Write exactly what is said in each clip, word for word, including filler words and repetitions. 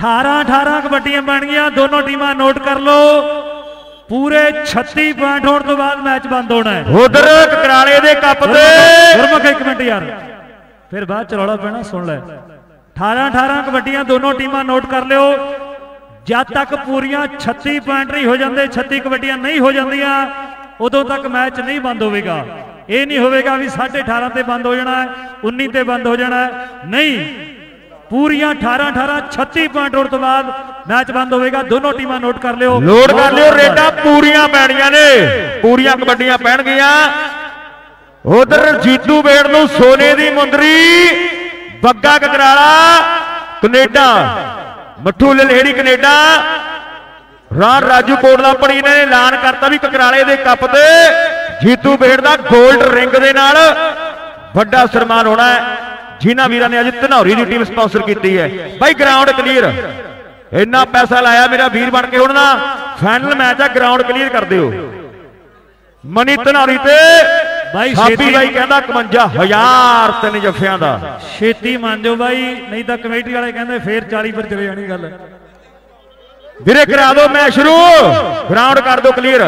अठारह अठारह कबड्डियां बन गई, दोनों टीम नोट कर लो। पूरे छत्तीस पॉइंट होने तो बाद मैच बंद होना है। उधर कराले दे कप ते गुरमुख एक मिनट यार, फिर बाद चलौड़ा पैना, सुन ले। अठारह अठारह कबड्डियां दोनों टीम नोट कर लियो। जब तक पूरियां छत्तीस पॉइंट नहीं हो जाते, छत्तीस कबड्डियां नहीं हो जांदियां, उदों तक मैच नहीं बंद होगा। यह नहीं होगा भी साढ़े अठारह से बंद हो जाना है, उन्नीस से बंद हो जाना है, नहीं। पूरियां अठारह अठारह छत्तीस पॉइंट होने तो बाद मैच बंद होगा। दोनों टीमां नोट कर लियो, नोट कर लियो। रेटा पूरियां पैणियां ने, पूरियां कबड्डियां पैण गईयां। उधर जीतू बेड़ नूं सोने दी मुंदरी, बग्गा ककराला कनेडा, मट्ठू ललेड़ी कनेडा, राण राजू कोटला पड़ी ने ऐलान करता भी ककराले दे कप ते जीतू बेड़ दा गोल्ड रिंग दे नाल वड्डा सन्मान होना है। जिन्हां वीरां ने अज धनौरी दी टीम स्पॉन्सर की है भाई, ग्राउंड क्लीयर इन्ना पैसा लाया मेरा वीर बन के, हुण फाइनल मैच है, ग्राउंड क्लीयर कर दिओ। मनी धनौरी ते भाई छेती भाई कहंदा इक्यावन हज़ार तीन जफियां दा, छेती मान जाओ भाई, नहीं तो कमेटी वाले कहंदे फिर चालीस पर चले जानी गल। वीरे करा दो मैच शुरू, ग्राउंड कर दो क्लीयर।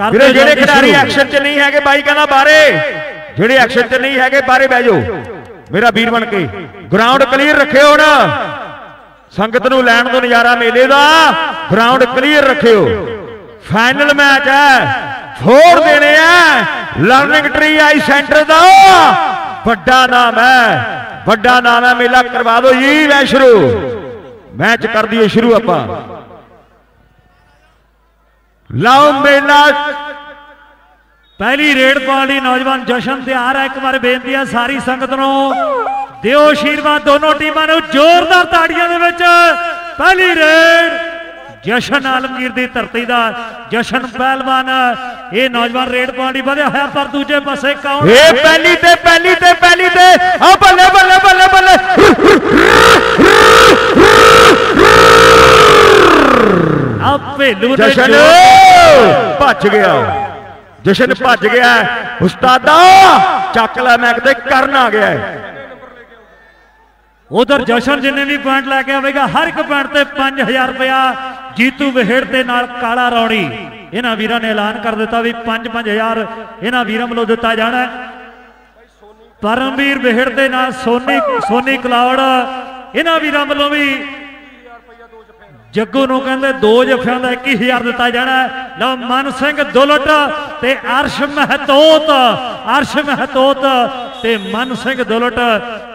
वीरे जेडे खिडारी एक्शन च नहीं हैगे भाई कहंदा बारे, जेडे एक्शन च नहीं हैगे बारे बह जाओ मेरा वीर बन के। ग्राउंड क्लीयर रखियो ना, संगत नूं लैण दो नज़ारा मेले दा। ग्राउंड क्लीयर रखियो, फाइनल मैच है, छोड़ देने हैं। लर्निंग ट्री आई सेंटर दा बड़ा नाम है, बड़ा नाम है। मेला करवा दो जी, मैं शुरू मैच कर दिए शुरू। आप लाओ मेला पहली रेड बॉल दी नौजवान जशन तैयार है। एक बार बेनती है सारी संगत नो, दिओ आशीर्वाद दोनों टीमां नू जोरदार ताड़ियां दे विच। पहली रेड जशन आलमगीर की धरती का, जशन पहलवान ये नौजवान रेड पानी बढ़िया है। पर दूजे पासे कौन ये पहली ते पहली ते पहली ते आ बल्ले बल्ले बल्ले बल्ले अब पेलू जशन भज गया, जशन भज गया। उस्तादा चकला मैक ते करना आ गया है। उधर जशन जिन्हें भी पॉइंट लैके आएगा हर एक पॉइंट से पांच हजार रुपया जीतू बहेड़ के नाल काला रौड़ी। इन्होंने वीरों ने ऐलान कर दिता भी पांच पांच हजार इन्होंने वीरों वालों दिता जाना है। परमवीर बहेड़ के नाल सोनी सोनी कलावड़ इन्होंने वीरों वालों भी जग्गू नूं कहंदे दो जफियां का इक्की हज़ार दिता जाना है। लो मन सिंह दुलट ते अर्श महतोत, अर्श महतोत ते मन सिंह दुलट।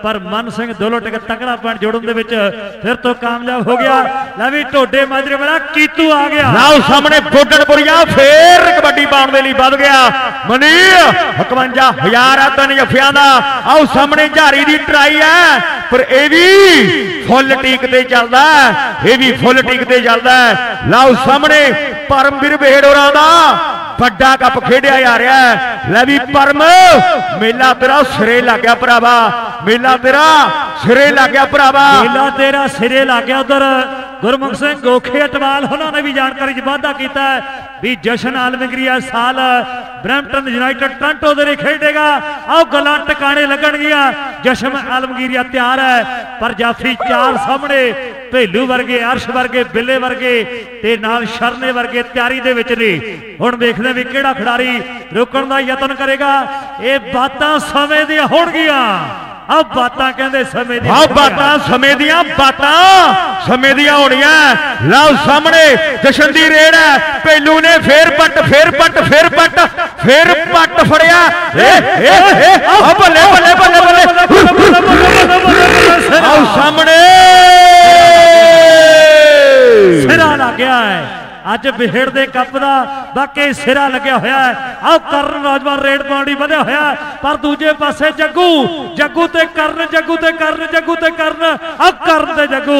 पर मन सिंह दुलट एक तगड़ा पॉइंट जोड़न दे विच फिर तो कामयाब हो गया। लवी ढोडे माजरे वाला कीतू आ गया, लाओ सामने बोडनपुरिया फिर कबड्डी पाउण दे लई वध गया। मनी इक्यावन हज़ार तीन जफियां दा, आओ सामने झारी दी ट्राई है पर यह भी फुल टीक ते चलदा, यह भी फुल टिकते चलता है। लाओ सामने परमवीर बहेड़ोरा दा बड़ा कप खेडिया जा रहा है। लै भी परम मेला तेरा सिरे लग गया भरावा, मेला तेरा सिरे लग गया भरावा, मेला तेरा सिरे लग गया। उधर गुरमुख सिंह गोखे अटवाल उन्होंने भी जानकारी वाधा किया भी जशन आलमगिरी इस साल ब्रैम्पटन यूनाइटेड टोरंटो दे खेडेगा। आओ गलां टकाने लगणगियां, जशन आलमगिरी तैयार है। पर जाफी चार सामने भेलू वर्गे, अर्श वर्गे, बिल्ले वर्गे ते नाल शरने वर्गे तैयारी दे विच ने। हुण देखदे भी किहड़ा खिडारी रोकण दा यतन करेगा। यह बातां समय दी होणगियां, अब बातां कहंदे समय दी, अब बातां समय दियां, बातां समय दियां होणियां। लाओ सामने जशन दी रेड है, पेलू ने फेर पट फेर पट फेर पट फेर पट फड़िया। बल्ले बल्ले बल्ले बल्ले, आओ सामने सिरा लग गया है। अज बिहेड़ दे कप का वाकई सिरा लग्या होया है। आओ करण नौजवान रेड पाउंडी बधया होया, पर दूजे पासे जग्गू जग्गू ते करण, जग्गू ते करण, जग्गू ते करण, आओ करण ते जग्गू।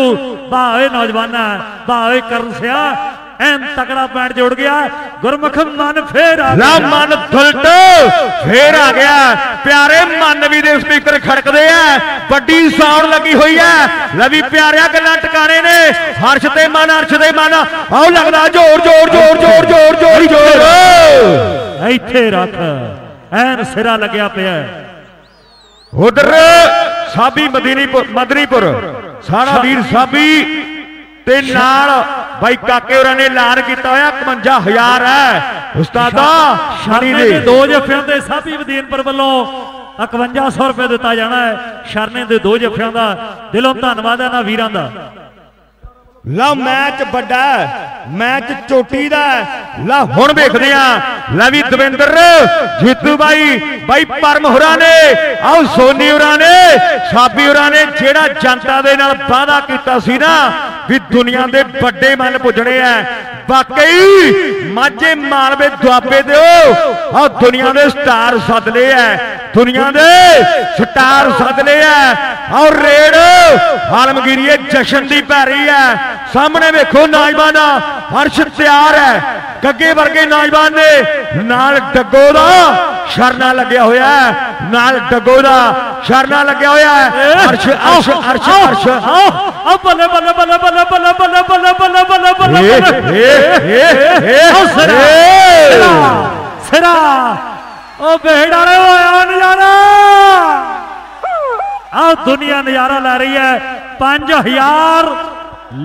वाह ओए नौजवाना, वाह ओए करण सिया, एन तगड़ा पॉइंट जोड़ गया। गुरमुख मन फेर आ गया, मन दुलट फेर आ गया। प्यारे मन भी दे स्पीकर खड़कदे हैं, बड़ी साउंड लगी हुई है। लवी प्यारिया गल्लां टकाने ने, हर्ष ते मन, हर्ष ते मन। आओ लगदा जोर जोर जोर जोर जोर जोर जोर, इत्थे रख, एन सिरा लग्या पिया। उधर साबी मदनीपुर, मदनीपुर सारा वीर साबी ते नाल भाई काके होरां ने ऐलान किया होया इकवंजा हज़ार है उस्तादा शरने दे दो जफियां ते साबी वदीनपुर वल्लों इकवंजा सौ रुपया दिता जाना है। शरने दे दो जफियां दा दिलों धन्नवाद है ना वीरां दा। ला मैच बड़ा मैच चोटी दा ला हुण देखदे आं ला वी दविंदर जीतू भाई भाई परम होरां ने आओ सोनी होरां ने साबी होरां ने जिहड़ा जनता दे नाल वादा कीता सी ना वी दुनिया दे बड़े मन पुजणे आ वाकई माझे मालवे दुआबे दे आओ दुनिया दे स्टार सदले आ दुनिया दे स्टार सदले आ और रेड आलमगीरिए जश्न दी पै रही है। सामने वेखो नौजवान हर्ष तैयार है गगे वर्गे नौजवान ने नाल डगो दा शरना लग्या होया है नाल डगो दा शरना लग्या होया है हर्ष हर्ष हर्ष हर्ष आओ बल्ले बल्ले बल्ले बल्ले बल्ले बल्ले बल्ले बल्ले बल्ले बल्ले ए ए सिरा सिरा ओ बेड़ा रे ओ नजारा आओ दुनिया नजारा ला रही है। पांच हजार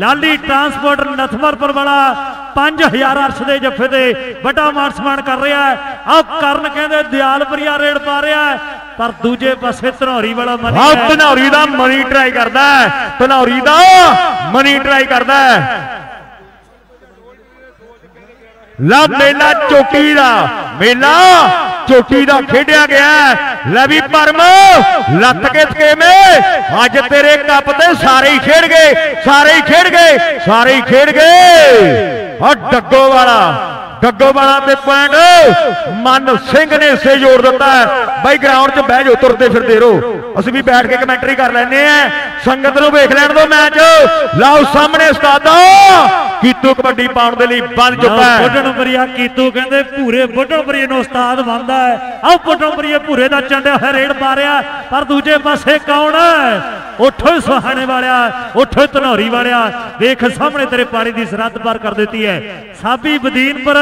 लाली ट्रांसपोर्ट नथमरपुर वाला पांच हजार अर्श के जफे से बड़ा मान सम्मान कर रहा है। आओ करन कहते दयालपुरिया रेड पा रहा है पर दूजे पासे धनौरी वाला मनी धनौरी का मनी ट्राई करता है धनौरी का मनी ट्राई करता है। ला मेला चोटी का मेला चोटी का खेडिया गया लवी परम लत के थकेमे अज तेरे कप ते सारे ही खेड गए सारे ही खेड गए सारे ही खेड गए और डग्गो वाला डग्गो वाला ते पॉइंट मन सिंह ने इसे जोड़ दिता है। भाई ग्राउंड च बह जाओ तुरते फिरते रहो असं भी बैठ के कमेंटरी कर लेने संगत नूं वेख लैण दो मैच। लाओ सामने उस्तादा कीतू कबड्डी पाउण दे लई बन चुका है बुढ़न बरिया कीतू कहंदे भूरे बुढ़न बरिए नूं उस्ताद बनदा है। आओ बुढ़न बरिए भूरे दा चंडा है रेड मारिया पर दूजे पासे कौन उठो सुहाने वाला उठो धनौरी वाला देख सामने तेरे पानी की सरहद पार कर देती है। साबी बदीनपुर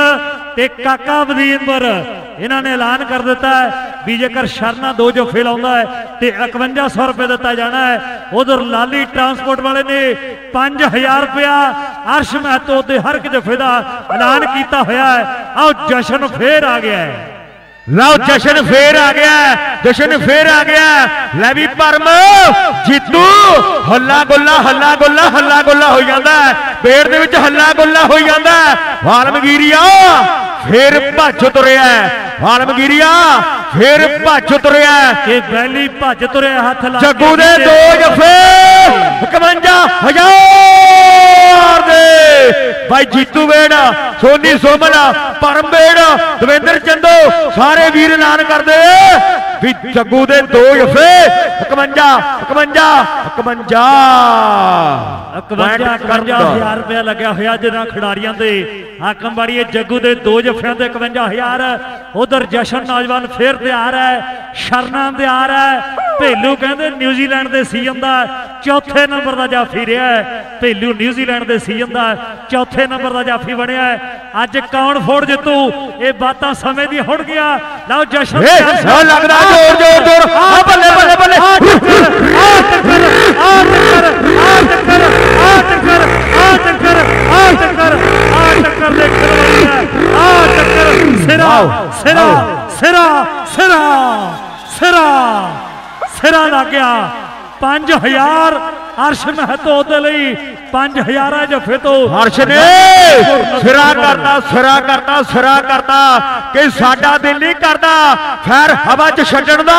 ते काका बदीनपुर इन्होंने ऐलान कर दिता है भी जेकर शरना दो जफे लाउंदा है तो इकवंजा सौ रुपया दिता जाना है। उधर लाली ट्रांसपोर्ट वाले ने पांच हजार रुपया अर्श महतो ते हर एक जफे का ऐलान किया होया है। आओ जश्न फिर आ गया है लाओ जश्न फेर आ गया जश्न फेर आ गया लै भी परम जीतू हल्ला गुला हल्ला गुला हल्ला गुला हो जाता है पेड़ दे विच हल्ला गुला हो जाता है। आलमगीरिया फिर भज तुरिया आलमगीरिया फिर भज तुरिया पहली भज तुरिया हाथ ला जग्गू दे दो जफे इकवंजा हजार दे भाई जीतू बेड़ा सोनी सोमला परम बेड़ा दविंदर चंदो सारे वीर ऐलान कर दे भी जग्गू दे दो जफे इकवंजा इकवंजा इकवंजा इकवंजा इकवंजा हजार रुपया लग्या होया जिन्हां खिडारियां दे हाकम वाड़ीए जग्गू दे दो जफियां ते इकवंजा हजार। उधर जश्न नौजवान फिर तैयार है शरना तैयार है भेलू कहते न्यूजीलैंड के सीजन का चौथे नंबर का जाफी रहा है भेलू न्यूजीलैंड के सीजन का चौथे नंबर का जाफी बनया है। अज कौन फोड़ जितू ये बातें समय दी हुण गया लाओ जश्न लगदा जोर जोर जोर आ बल्ले बल्ले बल्ले आ टक्कर आ टक्कर आ टक्कर आ टक्कर आ टक्कर आ टक्कर आ टक्कर दे करवाई है आ टक्कर सिरा सिरा सिरा सिरा सिरा सिरा लग गया पांच हजार अर्श महतो दे लई पांच हजार जफे तो अर्श ने सिरा करता सिरा करता सिरा करता कि साडा दिल नहीं करता खैर हवा च छड्डण दा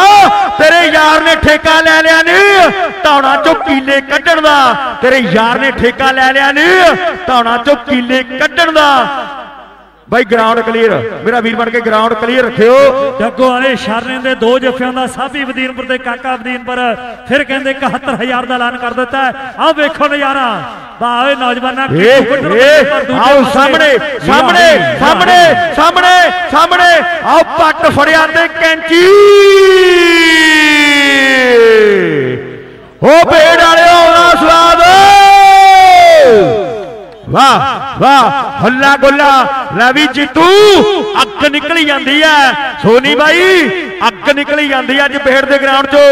तेरे यार ने ठेका लै लिया नहीं धौना चो कीले कड्डण दा तेरे यार ने ठेका लै लिया नहीं धौना चो कीले कड्डण दा। भाई ग्राउंड क्लीयर मेरा वीर बन के ग्राउंड क्लीयर रखियो जग्गू वाले शरने दे दो जफियां दा साबी बदीनपुर ते काका बदीनपुर फिर कहंदे इकहत्तर हज़ार दा ऐलान कर दिता है। आओ देखो नजारा भावे नौजवाना आओ सामने सामने सामने सामने सामने आओ पट फड़िया ते कैंची ओ पेड़ वाले ओना स्वाद वाह वाह हल्ला गुला लवी जीतू अग निकली जाती है सोनी भाई अग निकली जाती है अज पेड़ दे ग्राउंड चो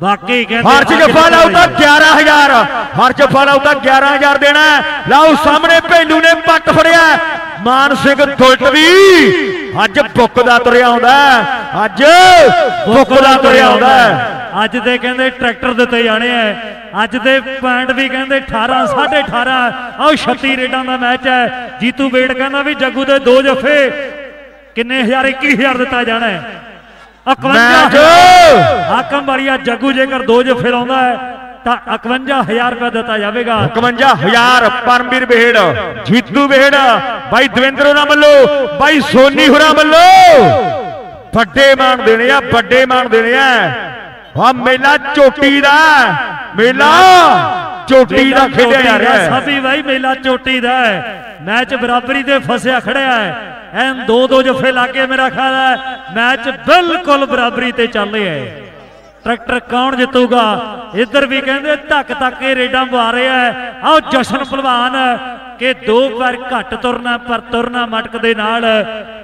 बाकी फर्ज जफा लाओ तो ग्यारह हजार फर्ज जफा लाओ तो ग्यारह हजार देना लाओ। सामने भेलू ने पट फड़िया मान सिंह दुलट भी अज बुकदा तुरिया आउंदा अज बुकदा तुरिया आउंदा अज दे कहंदे ट्रैक्टर दिते जाने है अज दे पैंट भी कहंदे अठारह साढ़े अठारह आओ छत्तीस रेडां दा मैच है। जीतू बेड़ कहंदा भी जग्गू दे दो जफे किन्ने हजार इक्की हजार दिता जाना है हाकम वालिया जग्गू जेकर दो जफे लाउंदा है इक्यावन हजार रुपया दिता जाएगा इक्यावन हजार परमवीर बेहड़ जीतू बेहड़ भाई दविंदर होना वालों भाई सोनी होना वालों बड़े मान देने बड़े मान देने हाँ मेला चोटी का मेला चोटी का खेलिया जा रहा है सभी भाई मेला चोटी का है मैच बराबरी से फसया खड़ा है एन दो दो जफे लाके मेरा ख्याल है मैच बिल्कुल बराबरी से चल रहे है। ट्रैक्टर कौन जितूगा इधर भी कहते धक् तक रेडा बवा रहा है आओ जशन भलवान के दो पैर घट तुरना पर तुरना मटक दे नाल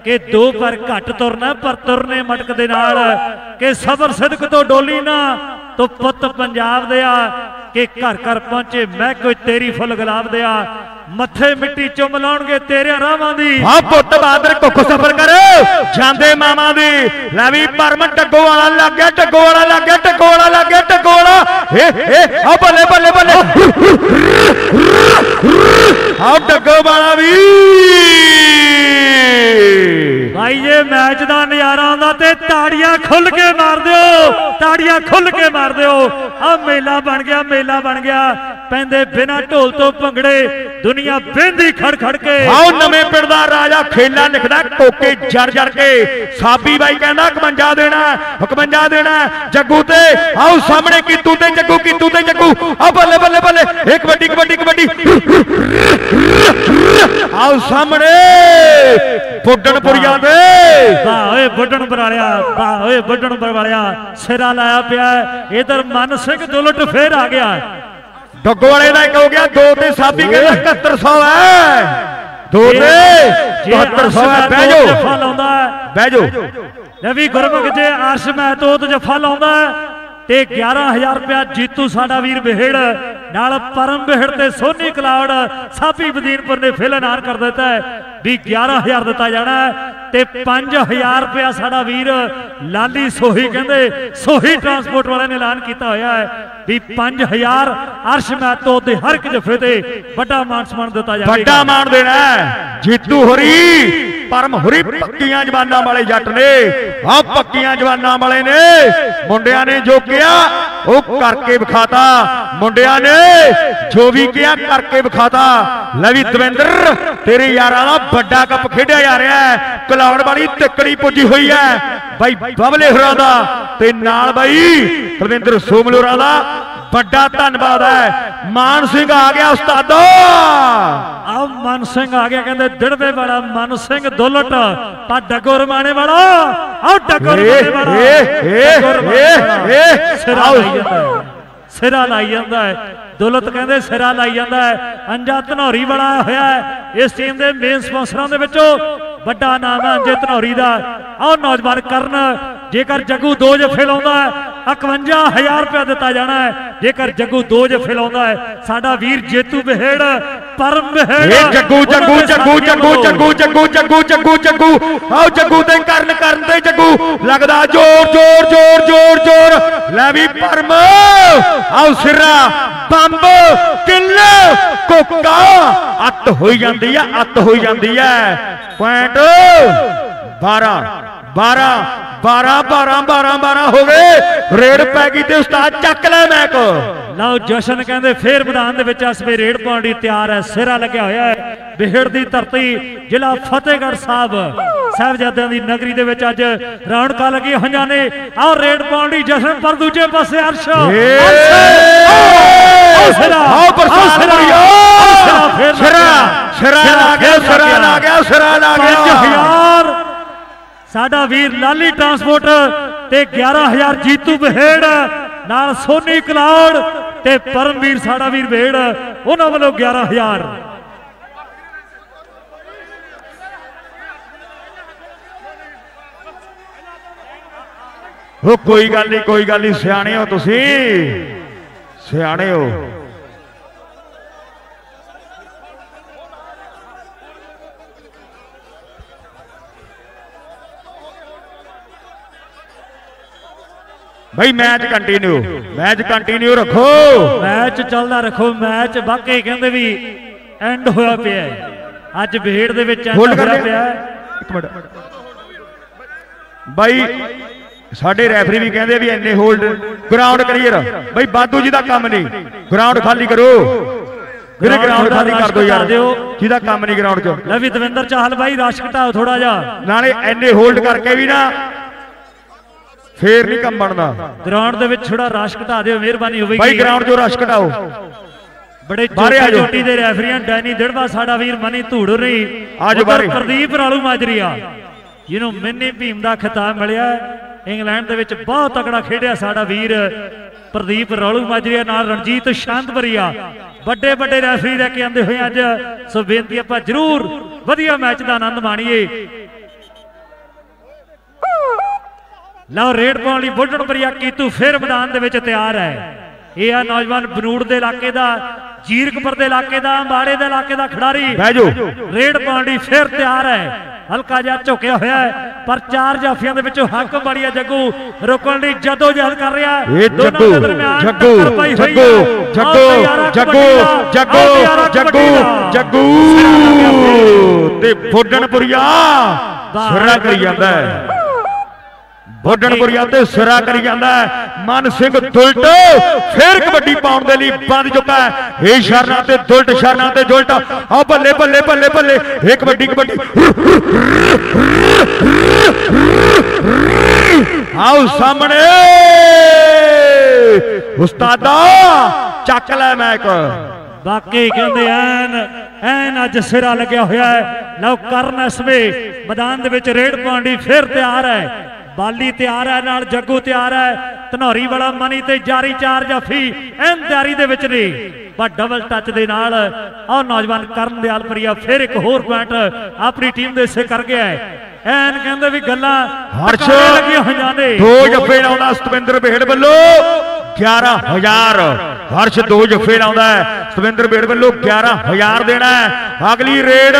के दो पैर घट तुरना पर तुरने मटक दे नाल के सबर सिदक तो डोली ना तो पुत पंजाब दे के घर घर पहुंचे मैं कोई तेरी फुल गुलाब दे मथे मिट्टी चुम लाउणगे तेरे रावां दी हां पुत बहादुर कुख सफर कर जांदे मामा दी लै वी परम टग्गो वाला लग गया टग्गो वाला लग गया टग्गो वाला लग गया टग्गो वाला ए ए आ बल्ले बल्ले बल्ले हां टग्गो वाला भी भाई ये मैच दा नजारा आंदा ते ताड़ियां खुल के मार दियो ताड़ियां खुल के मार दियो आ मेला बन गया मेला बन गया पैंदे बिना ढोल तो भंगड़े दुनिया बेंदी खड़ खड़ के आओ नवे पिंड दा राजा खेला लिखदा टोके जर जर के साबी भाई कहंदा इक्यावन देना इक्यावन देना जग्गू ते आओ सामने कीतू ते जग्गू कीतू ते जग्गू आ बल्ले बल्ले बल्ले एक कबड्डी कबड्डी कबड्डी आओ सामने बुड्डणपुरिया दे वाह ओए बुड्डण बरालिया वाह ओए बुड्डण बरालिया सिरा लाया पिया इधर मन सिंह दुलट फेर आ गया डग्गो वाले का एक हो गया दो ते साबी कहता इकहत्तर सौ है दो ते इकहत्तर सौ है बह जाओ जफा लाउंदा है बह जाओ रवि गुरमुख जे अर्श महतोत जफा लाउंदा है ते ग्यारह हजार रुपया जीतू साडा वीर बेहड़ नाल परम बेहड़ ते सोनी कलाड़ साबी बदीनपुर ने फिल ऐलान कर देता है भी ग्यारह हजार दिता जाना है ते पांच हजार रुपया साडा वीर लाली सोही कहते सोही ट्रांसपोर्ट वाले ने ऐलान किया हुआ है भी पांच हजार अर्श महतो दे हर एक जफे ते बड़ा मान सम्मान दिता जाएगा बड़ा मान देना है जीतू होरी परम होरी पक्कियां जवानां वाले जट ने आ पक्कियां जवानां वाले ने मुंडियां ने जो किया वो करके विखाता मुंडियां ने जो भी किया करके विखाता लवी दविंदर तेरे यारां दा बड़ा कप खेडिया जा रहा है कलाउड़ वाली तिकड़ी पुजी हुई है भाई बबले होरां दा ते नाल भाई दविंदर सोमल होरां दा बड़ा धन्नवाद है। मान सिंह आ गया उस्तादो आओ मान सिंह आ गया कहंदे दिड़वे वाला मान सिंह दुलट ता डगो रमाने वाला आओ डगो रमाने वाला ए ए सिरा लाई जांदा है सिरा लाई जांदा है दुलत कहंदे सिरा लाई जांदा है अंजा धनौरी वाला होया है इस टीम दे मेन स्पोंसरां दे विचों बड़ा नाम है अंजे धनौरी दा आओ नौजवान करन जेकर जग्गू दो जफे लाउंदा है इक्यावन हजार रुपया दिता जाना है जेकर जग्गू दो जफे लाउंदा है साडा वीर जेतू बेहड़ परम बेहड़ जग्गू जग्गू जग्गू जग्गू जग्गू जग्गू जग्गू जग्गू जग्गू आओ जग्गू ते करन करन ते जग्गू लगदा जोर जोर जोर जोर जोर लै वी परम आओ सिरा बंब किल्ले कोका अत होई जांदी है अत होई जांदी है पॉइंट बारह बारह बारह बारह बारह बारह हो गए रेड पै गई ते उस्ताद चक लै मैं को लो जशन कहंदे फिर मैदान दे विच अस वे रेड पाउण दी तैयार है सिरा लग्या होया है बिहड़ दी धरती जिला फतेहगढ़ साहब साहबजादियां दी नगरी दे विच अज रौनकां लगी होईयां ने आ रेड पाउण दी जशन पर दूजे पासे अर्श सिरा आ गया सिरा आ गया सिरा आ गया साडा वीर लाली ट्रांसपोर्ट ते ग्यारह हजार जीतू बेहड़ नाल सोनी कलाड़ ते परमवीर साडा वीर बेहड़ उन्हां वालों ग्यारह हजार वो कोई गल नहीं कोई गल नहीं सियाने हो तुसी सियाने हो। भाई मैच कंटिन्यू मैच कंटिन्यू रखो मैच चलता रखो मैच वाकई कहते भी एंड होया पे अज भेड़ दे विच एंड होया पे। एक मिनट भाई साडे रेफरी भी कहते भी इन्ने होल्ड ग्राउंड क्लीयर भाई बादू जी का काम नहीं ग्राउंड खाली करो मेरे ग्राउंड खाली कर दो यार जिहदा काम नहीं ग्राउंड च। लो भी दविंदर चाहल भाई रश घटाओ थोड़ा जा नाले इन्ने होल्ड करके भी ना फेर नहीं कम बनता ग्राउंड दे विच थोड़ा रश घटा दिओ मेहरबानी होवेगी भाई ग्राउंड चो रश घटाओ। बड़े बारे आ जाओ छोटी दे रेफरीआं डैनी दिड़वा साडा वीर मनी धूड़री आज बारे प्रदीप रालू माजरीआ जिन्हों मिनी भीम दा खिताब मिलिआ इंग्लैंड दे विच बहुत तगड़ा खेडिआ साडा वीर प्रदीप रालू माजरीआ नाल रणजीत शांतवरीआ ਵੱਡੇ ਵੱਡੇ ਰੈਫਰੀ ਲੈ ਕੇ ਆਂਦੇ ਹੋਏ ਅੱਜ। ਸੋ ਬੇਨਤੀ ਆਪਾਂ ਜ਼ਰੂਰ ਵਧੀਆ ਮੈਚ ਦਾ ਆਨੰਦ ਮਾਣੀਏ। ਲਓ ਰੇਡ ਪਾਉਣ ਲਈ ਬੁੱਢਣ ਬਰੀਆ ਕੀਤੂ ਫਿਰ ਮੈਦਾਨ ਦੇ ਵਿੱਚ ਤਿਆਰ ਹੈ। ਇਹ ਆ ਨੌਜਵਾਨ ਬਨੂੜ ਦੇ ਇਲਾਕੇ ਦਾ ਜੀਰਕਪੁਰ ਦੇ ਇਲਾਕੇ ਦਾ ਅੰਬਾੜੇ ਦੇ ਇਲਾਕੇ ਦਾ ਖਿਡਾਰੀ ਰੇਡ ਪਾਉਣ ਲਈ ਫਿਰ ਤਿਆਰ ਹੈ। हल्का जहा झुकया होया है पर चार जाफिया हकमवालिया जग्गू रोकने की जदोजहद कर रहा है। फोडनपुरिया सिरा करी जाता है मन सिंह दुलट फिर कबड्डी पाने के लिए बंद चुका है। ये शरणा ते दुलट शरणा ते दुलट आ बल्ले बल्ले बल्ले बल्ले एक कबड्डी कबड्डी आओ सामने उस्तादा चक लै मैक वाकई कहते एन एन अज सिरा लग्या होया है। लो करन इस वे मैदान के रेड पांडी फिर तैयार है बाली तैयार है नाल जग्गू तैयार है धनौरी वाला मनी ते जारी चार जाफी एन तैयारी दे विच ने पर डबल टच दे नाल आ नौजवान करन दयाल परिया फिर एक होर पॉइंट अपनी टीम दे हिस्से कर गया है। एन कहंदे वी गल्लां हर्ष लगी हो जाने दो जफे लाउंदा सतविंदर बेहड़ वल्लों ग्यारह हजार हर्ष दो जफे लाउंदा है सतविंदर बेहड़ वल्लों ग्यारह हजार देना है। अगली रेड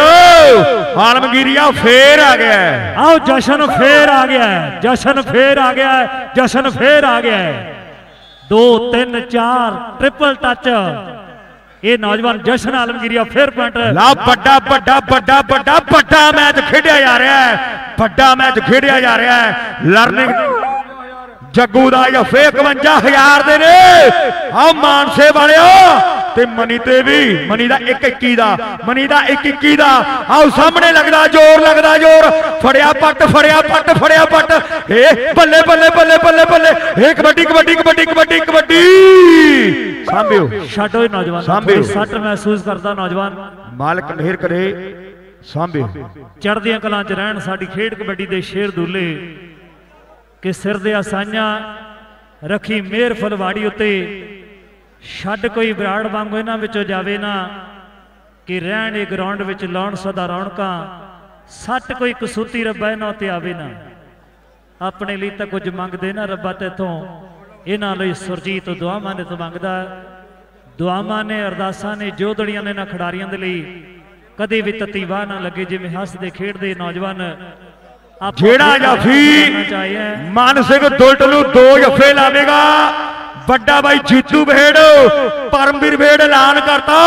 आलमगीरिया फेर आ गया है आओ जशन फेर आ गया है जशन फेर आ गया है जशन फेर आ गया है दो तीन चार ट्रिपल टच ये नौजवान जशन आलमगीरिया फिर पॉइंट ला बड़ा बड़ा बड़ा बड़ा बड़ा मैच खेड़ा जा रहा है बड़ा मैच खेड़ा जा रहा है। लर्निंग जग्गू दा जफे इकवंजा हजार दे ने आओ मानसे वालिओ ते मनी ते भी मनी दा एक इक्की दा मनी दा एक इक्की दा आओ सामने लगदा जोर लगदा जोर फड़िया पट फड़िया पट फड़िया पट ए बल्ले बल्ले बल्ले बल्ले बल्ले ए कबड्डी कबड्डी कबड्डी कबड्डी कबड्डी सांभिओ छड्डो ए नौजवान सांभिओ सट महसूस करदा नौजवान मालिक मेहर करे सांभिओ चढ़दियां कलां च रहण साडी खेड कबड्डी दे शेर दूले कि सिर दे आसाइयां रखी मेहर फलवाड़ी उत्ते छड्ड कोई बराड़ वांगू इन्हां विचों जावे ना कि रहण इह ग्राउंड विच लाउण सदा रौणकां सट कोई कसूती रब्बा इन्हां उत्ते आवे ना अपने लिए तां कुछ मंगदे ना रब्बा तैथों इन्हां लई सुरजीत दुआवां ने तां मंगदा दुआवां ने अरदासां ने जोधड़ियां ने इन्हां खिडारीਆਂ ਦੇ ਲਈ कदे भी तत्ती वाह ना लगे जिवें हसदे खेडदे नौजवान जेड़ा जाफी मानसिक दुलट नूं दो जफे लावेगा बड़ा भाई जीतू भेड़ परमवीर भेड़ ऐलान करता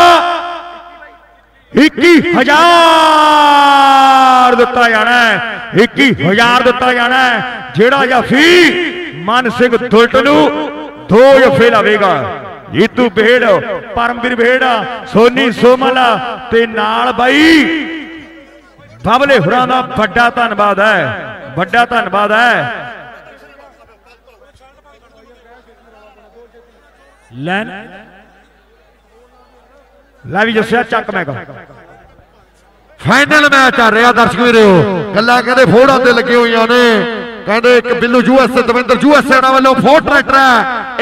इक्की हजार दिता जाना है इक्की हजार दिता जाना है। जेड़ा जाफी मानसिक दुलट नूं दो जफे लावेगा जीतू भेड़ परमवीर भेड़ सोनी सोमल ते नाल भाई बाबले हुरां दा बड़ा धन्नवाद है बड़ा धन्नवाद है। ला भी जस्या चक मैं फाइनल मैच आ रहा दर्शक वीरो गल्लां कहते फोड़ा ते लगी हुई ने कहते एक बिल्लू यूएसए दविंदर यूएसए वालों फोर ट्रैक्टर है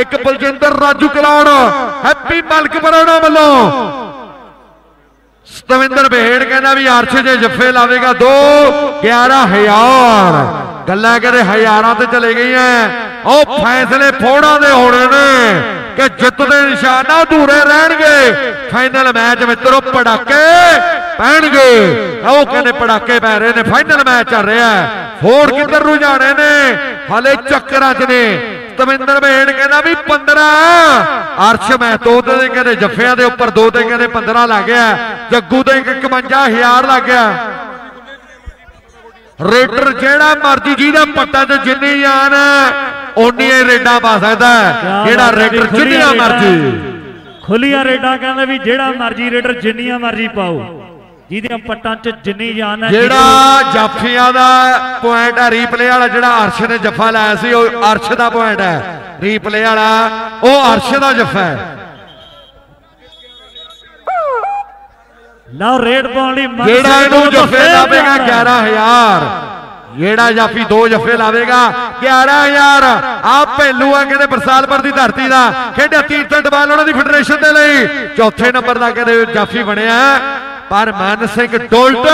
एक बलजिंदर राजू कलाण हैप्पी मलक बराड़ा वालों दविंदर बेहेड़ कहना भी आरसी ने जफे लावेगा दो ग्यारह हजार गल्ला कहते हजारां ते चले गई है। फैसले फोड़ा दे होने ने कि जित दे निशाना अधूरे रहणगे। फाइनल मैच मित्रों पड़ाके पैणगे, वो कहते पड़ाके पै रहे ने। फाइनल मैच चल रहा है, होर किधर नूं जाणे ने, हाले चक्करां च ने। तमिंदर बेहड़ कहना भी पंद्रह, अर्श महतोद कहते जफिया के उपर दो कहते पंद्रह लग गया, जग्गू दे इकवंजा हजार लग गया। रेडर जेड़ा मर्जी जिहदा पट्टा च जिन्नी जान ओनी रेडा पा सकदा है, जेड़ा रेडर जिन्नियां मर्जी खुलिया रेडा कहंदा भी जेड़ा मर्जी रेडर जिन्नियां मर्जी पाओ, जिहदियां पट्टां च जिन्नी जान है। जेड़ा जाफियां दा पॉइंट है, रीप्ले वाला जेड़ा अर्श ने जफा लाया सी ओह अर्श दा पॉइंट है, रीप्ले वाला ओह अर्श दा जफा है। बरसालपुर की धरती का खेड़ा तीर्थ डबाल उन्होंने फेडरेशन के लिए चौथे नंबर का कहते जाफी बनिया। पर मन सिंह डोल्ट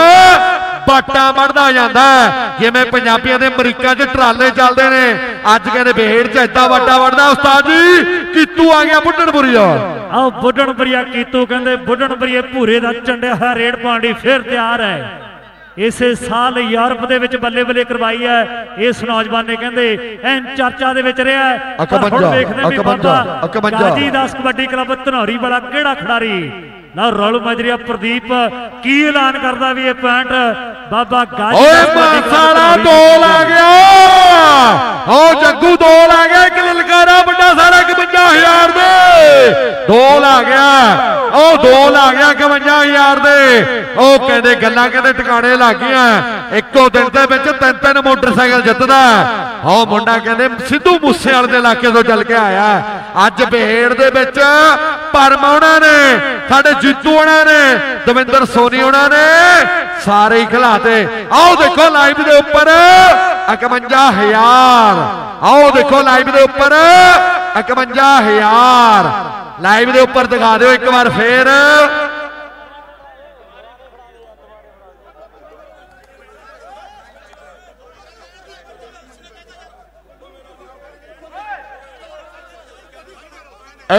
बाटा बढ़ता जाता है, जिवें पंजाबियों के अमरीका च ट्राले चलते हैं। अज कहते बेहड़ च ऐसा बाटा बढ़ता उस्ताद जी, कीतू आ गया बुढ़नपुरी। आओ बुढ़नपुरिया कीतू कहते बुढ़नपुरिए भूरे का झंडा। रेड पांडी फिर तैयार है, इस साल यूरोप के बल्ले बल्ले करवाई है। इस नौजवान ने कहते एन चर्चा है दस कबड्डी क्लब धनौरी वाला केड़ा खिडारी। लो रोल मजरिया प्रदीप की ऐलान करता भी ये पॉइंट बाबा जग्गू दो ला गया, कललकारा बड़ा सारा इकवंजा हजार दे दो ला गया, ओ दो ला गया इकवंजा हजार दे। ओ कहते गल्लां कहते टिकाणे लग गईयां, इक्को दिन दे विच तीन तीन मोटरसाइकिल जितदा। ओ मुंडा कहते सिद्धू मूसेवाले दे इलाके तों चल के आया, अज बेहड़ दे विच परम उहनां ने साडे जीतू उहनां ने दविंदर सोनी उहनां ने सारे ही खिलाते। आओ देखो लाइव दे उपर इकवंजा हजार, आओ देखो लाइव दे उपर इकवंजा हजार। लाइव दे उपर दिखा दो एक बार फिर,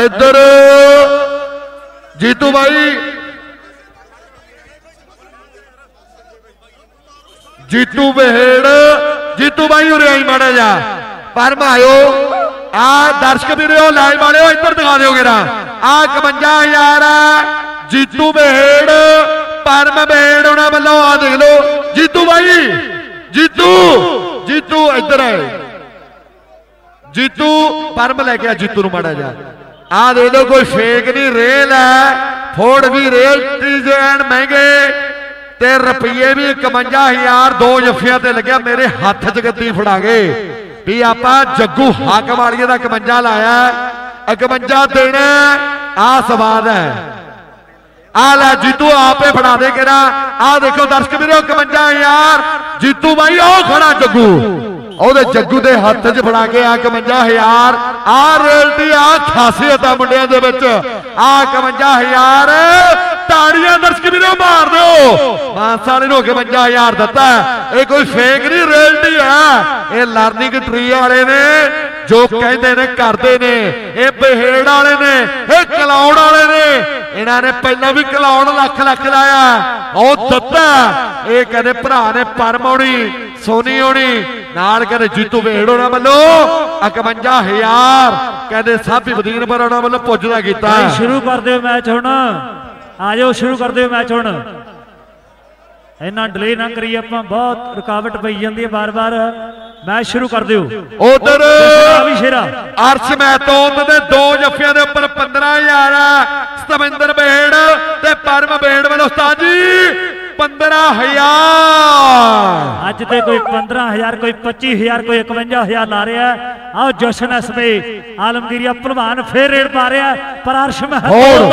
इधर जीतू भाई, जीतू बेहड़, जीतू भाई उरे आई माड़ा जा पर मायो। आ दर्शक भी लाइव वाले हो इधर दिखा दो गेरा, आ इकवंजा हजार जीतू बेहड़ परम बेहड़ उन्होंने वालों। आ देख लो जीतू भाई, जीतू जीतू इधर आए, जीतू परम लेके आ जीतू माड़ा जा। आ दे दो कोई फेक नहीं, रेल है, फोड़ भी रेल, डिजाइन महंगे ते रुपये भी इकवंजा हजार दो जफिया ते लगे। मेरे हाथ च गद्दी फड़ा गए भी आप जग्गू हाकमवालिया का इकवंजा लाया, इकवंजा देना आ सवाद है। आ ला जीतू आपे फड़ा दे करा। आ देखो दर्शक मेरे इकवंजा हजार जीतू भाई, ओ खड़ा जग्गू, जग्गू के हाथ च फड़ा के आ इकवंजा हजार। आ रेलटी आ खासियत है मुंडिया दे विच, आ इकवंजा हजार ताड़ियां दर्शक भी मार दो। मानसा ने इकवंजा हजार दिता, ये कोई फेक नहीं, रेलटी है। ये लर्निंग ट्री वाले ने जो कहते हैं करते हैं, ये बहेड़ वाले ने, ये कलाउन वाले ने, इन्होंने पहला भी कलाउन लख लख लाया और दत्ता। ये कहते भरा ने परम होनी सोनी होनी नाल, कहते जीतू बहेड़ ना वालों इकवंजा हजार, कहते साबी वदीन पर वालों पुजदा कीता। शुरू कर दो मैच हुण, आ जाओ शुरू कर दो मैच हुण, इन्ना डिले ना करिए, आपां बहुत रुकावट पई जांदी है बार बार। मैच शुरू कर दो। उधर अर्श महतोद दे दो जफिया दे उपर पंद्रह हजार, सतविंदर बेहड़ ते परम बेहड़ वालों उस्ताद जी पंद्रह हजार। अज ते कोई पंद्रह हजार, कोई पच्चीस हजार, कोई इकवंजा हजार ला रहा है। आओ जश्न इस पे आलमगीरिया भलवान फिर रेड पा रहा है, पर अर्श महतोद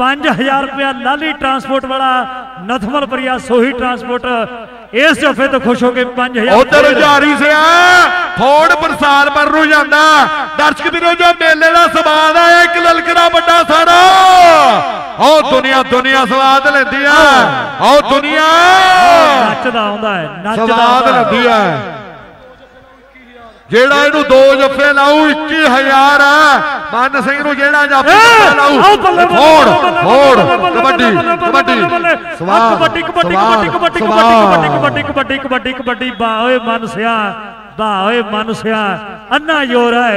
पांच हजार रुपया लाली ट्रांसपोर्ट वाला नथमल परिया सोही ट्रांसपोर्ट इस जफे तो खुश हो गए पांच हजार। उधर रुझारी से थोड़ बरसालपुर रुझाना दर्शक वीरों जो मेले का सवाद है एक ललकड़ा बड़ा सारा ओ दुनिया दुनिया सवाद लेती है ओ दुनिया नचदा आंदा है नचदा लेती है जेड़ा इनू दो जफे लाऊ इक्की हजार है मान सिंह नू जेड़ा जाफे लाऊ थोड़ थोड़ कबड्डी कबड्डी कबड्डी कबड्डी कबड्डी कबड्डी कबड्डी कबड्डी कबड्डी बाओए मनसिया बाओए मनसिया अन्ना जोर है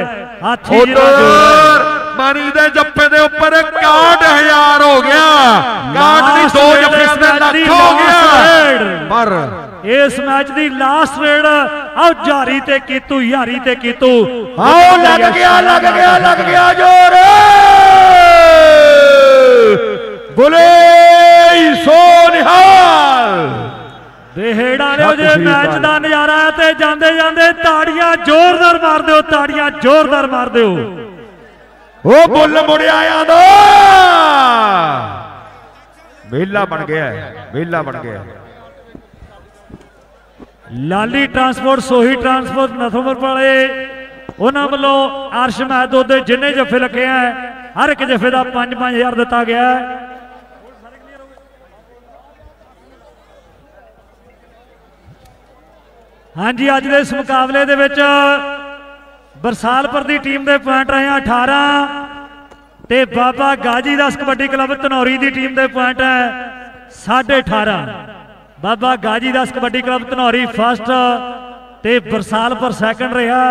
हाथी जीरा जोर मानी दे जप्पे दे ऊपर साठ हज़ार हो गया गांठ दी दो जप्पे से लाख हो गया पर इस मैच दी लास्ट रेड आओ जारी ते कीतू यारी ते कीतू आओ लग गया लग गया लग गया जोर बोले लाली ट्रांसपोर्ट सोही ट्रांसपोर्ट नथोमर वाले उन्होंने वालों अर्श महदो के जिन्ने जफे लगे हैं हर एक जफे का पांच पांच हजार दिता गया है। हाँ जी अज के इस मुकाबले दे विच बरसालपुर की टीम के पॉइंट रहे हैं अठारह ते बाबा गाजी दास कबड्डी क्लब धनौरी की टीम के पॉइंट है साढ़े अठारह। बाबा गाजी दास कबड्डी क्लब धनौरी फस्ट ते बरसालपुर सैकंड रहा।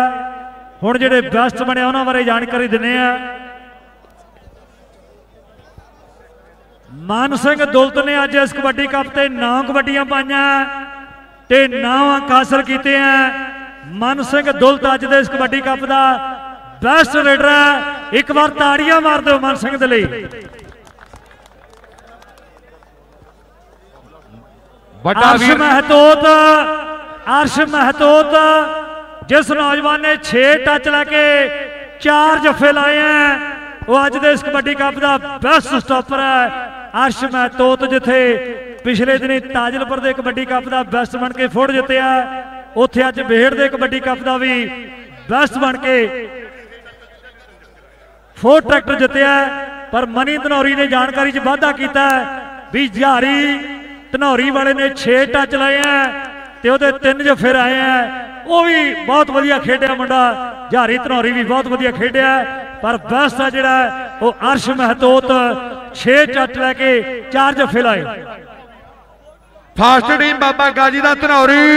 हुण जिहड़े बेस्ट बने उन्होंने बारे जानकारी दिने आ। मान सिंह दुलत ने अज इस कबड्डी कप ते नौ कबड्डियां पाइयां ते नाम हासिल किए हैं। मन सिंह दुलत अज के इस कबड्डी कप का बेस्ट रेडर है। एक बार ताड़ियां मार दो मन सिंह दे लई। अर्श महतोत अर्श महतोत जिस नौजवान ने छे टच लैके चार जफे लाए हैं वो अज के इस कबड्डी कप का बेस्ट स्टॉपर है अर्श महतोत। जिथे पिछले दिनी ताजलपुर के कबड्डी कप का बेस्ट बन के फोड़ जितया उत्थे अज बेहड़ के कबड्डी कप का भी बेस्ट बन के फोड़ ट्रैक्टर जितया। पर मनी धनौरी ने जानकारी च वाधा किया भी जारी धनौरी वाले ने छे टच लाए हैं तो वह तीन जफे आए हैं। वो भी बहुत वधिया खेडिया मुंडा जारी धनौरी भी बहुत वधिया खेडिया पर बेस्ट है जिहड़ा वो अर्श महतोत छे टच लैके चार जफे लाए। फास्ट टीम बाबा गाजी दा धनौरी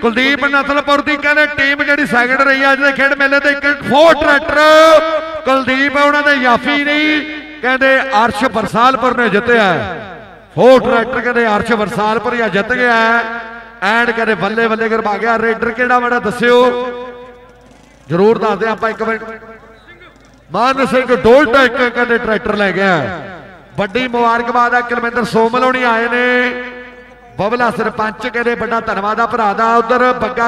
कुलदीप नसलपुर की कहने टीम जी सैकंड रही है। अज खेड मेले से एक फोर ट्रैक्टर कुलदीप उन्होंने याफी नहीं कहते अर्श बरसालपुर ने जितया फोर ट्रैक्टर कहते अर्श बरसालपुर या जित गया है एंड कहते बल्ले बल्ले कर पा गया। रेडर केड़ा बड़ा दस्यो जरूर दस दें आप एक मिनट। मान सिंह डोलटा एक कहते ट्रैक्टर लै गया। बड़ी मुबारकबाद है कुलविंदर सोमल होनी आए ने बबला सरपंच कहते बड़ा धन्यवाद भरा दा। उधर बग्गा